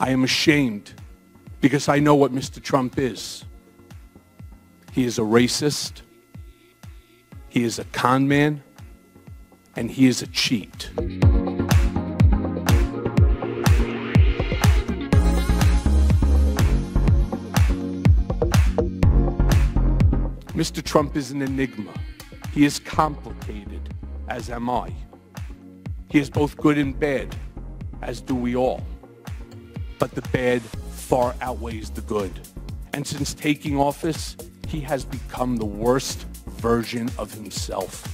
I am ashamed because I know what Mr. Trump is. He is a racist, he is a con man, and he is a cheat. Mr. Trump is an enigma. He is complicated, as am I. He is both good and bad, as do we all. But the bad far outweighs the good. And since taking office, he has become the worst version of himself.